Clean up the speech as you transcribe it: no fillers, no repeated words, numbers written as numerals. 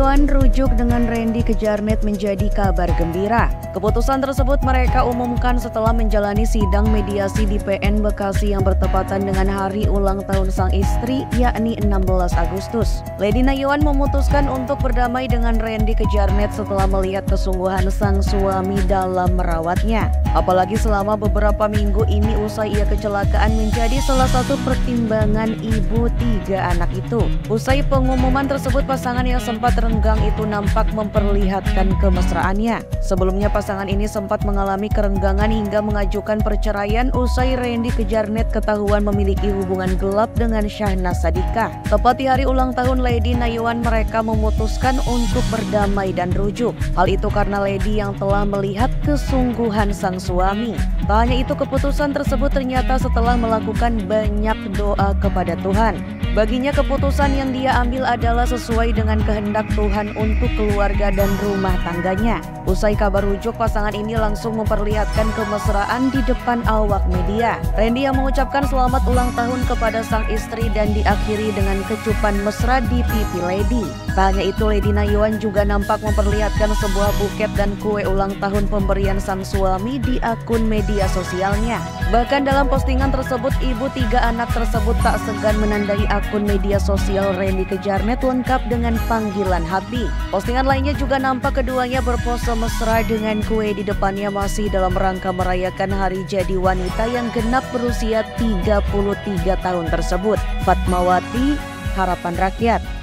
Nayoan rujuk dengan Rendy Kjaernett menjadi kabar gembira. Keputusan tersebut mereka umumkan setelah menjalani sidang mediasi di PN Bekasi yang bertepatan dengan hari ulang tahun sang istri, yakni 16 Agustus. Lady Nayoan memutuskan untuk berdamai dengan Rendy Kjaernett setelah melihat kesungguhan sang suami dalam merawatnya. Apalagi selama beberapa minggu ini usai ia kecelakaan menjadi salah satu pertimbangan ibu 3 anak itu. Usai pengumuman tersebut, pasangan yang sempat renggang itu nampak memperlihatkan kemesraannya. Sebelumnya pasangan ini sempat mengalami kerenggangan hingga mengajukan perceraian usai Rendy Kjaernett ketahuan memiliki hubungan gelap dengan Syahna Sadika. Tepat di hari ulang tahun Lady Nayoan, mereka memutuskan untuk berdamai dan rujuk. Hal itu karena Lady yang telah melihat kesungguhan sang suami. Tak hanya itu, keputusan tersebut ternyata setelah melakukan banyak doa kepada Tuhan. Baginya keputusan yang dia ambil adalah sesuai dengan kehendak Tuhan untuk keluarga dan rumah tangganya. Usai kabar rujuk, pasangan ini langsung memperlihatkan kemesraan di depan awak media. Rendy yang mengucapkan selamat ulang tahun kepada sang istri dan diakhiri dengan kecupan mesra di pipi Lady. Tak hanya itu, Lady Nayoan juga nampak memperlihatkan sebuah buket dan kue ulang tahun pemberian sang suami di akun media sosialnya. Bahkan dalam postingan tersebut, ibu 3 anak tersebut tak segan menandai akun media sosial Rendy Kjaernett lengkap dengan panggilan hati. Postingan lainnya juga nampak keduanya berpose mesra dengan kue di depannya masih dalam rangka merayakan hari jadi wanita yang genap berusia 33 tahun tersebut. Fatmawati, Harapan Rakyat.